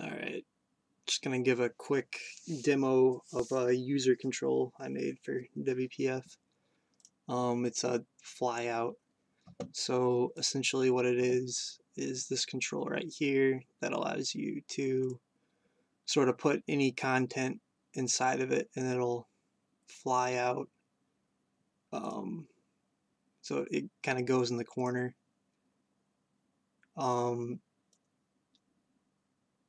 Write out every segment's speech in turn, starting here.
All right, just gonna give a quick demo of a user control I made for WPF. It's a flyout. So essentially what it is this control right here that allows you to sort of put any content inside of it and it'll fly out. So it kind of goes in the corner.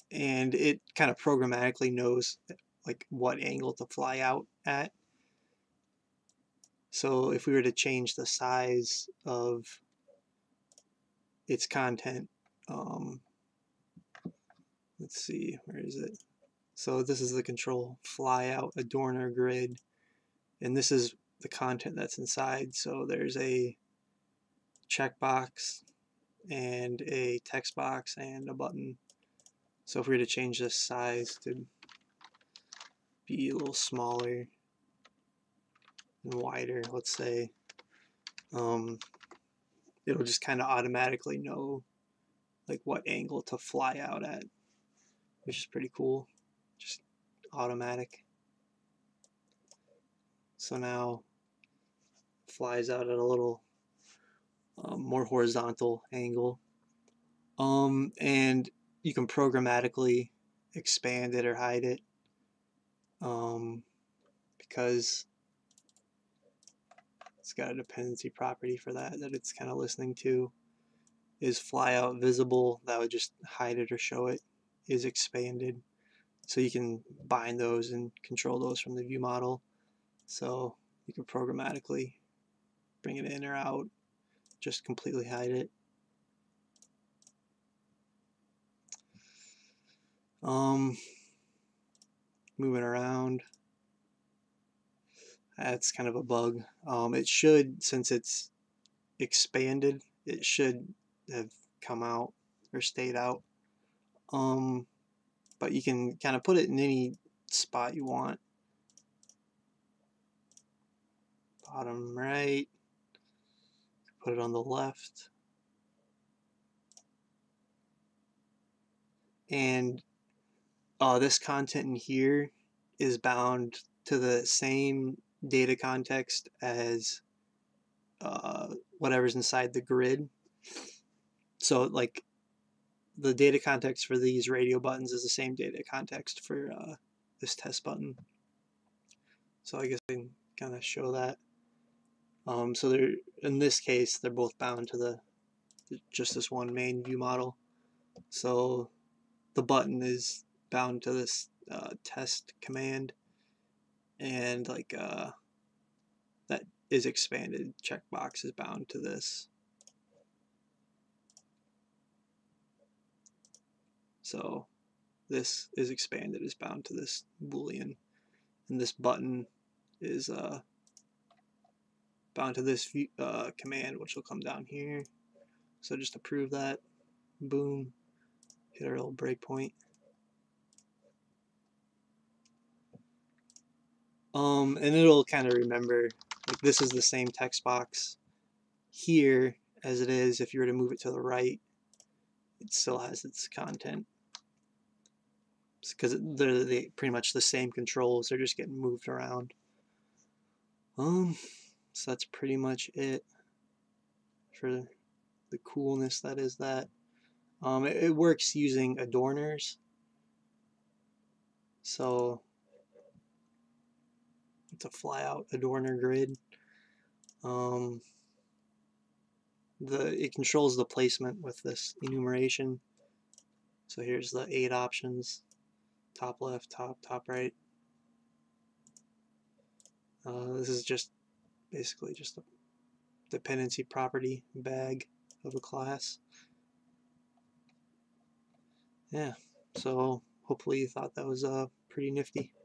And it kind of programmatically knows like what angle to fly out at. So if we were to change the size of its content, let's see, where is it? So this is the control, flyout adorner grid, and this is the content that's inside. So there's a checkbox and a text box and a button. So if we were to change this size to be a little smaller and wider, let's say, it'll just kind of automatically know like what angle to fly out at, which is pretty cool. Just automatic. So now it flies out at a little more horizontal angle, and you can programmatically expand it or hide it, because it's got a dependency property for that it's kind of listening to. Is flyout visible? That would just hide it or show it. Is expanded? So you can bind those and control those from the view model. So you can programmatically bring it in or out, just completely hide it. Moving around. That's kind of a bug. It should, since it's expanded, it should have come out or stayed out. But you can kind of put it in any spot you want. Bottom right. Put it on the left. And this content in here is bound to the same data context as whatever's inside the grid. So like the data context for these radio buttons is the same data context for this test button. So I guess I can kind of show that. So they're, in this case, they're both bound to just this one main view model. So the button is bound to this test command, and like that is expanded checkbox is bound to this. So this is expanded is bound to this boolean, and this button is bound to this view, command, which will come down here. So just to prove that, boom, hit our little breakpoint. And it'll kind of remember like this is the same text box here as it is. If you were to move it to the right, it still has its content. Because they're pretty much the same controls, they're just getting moved around. So that's pretty much it for the coolness that is that. It works using adorners, so it's a flyout adorner grid. It controls the placement with this enumeration. So here's the 8 options: top left, top right. This is just basically just a dependency property bag of a class. Yeah, so hopefully you thought that was pretty nifty.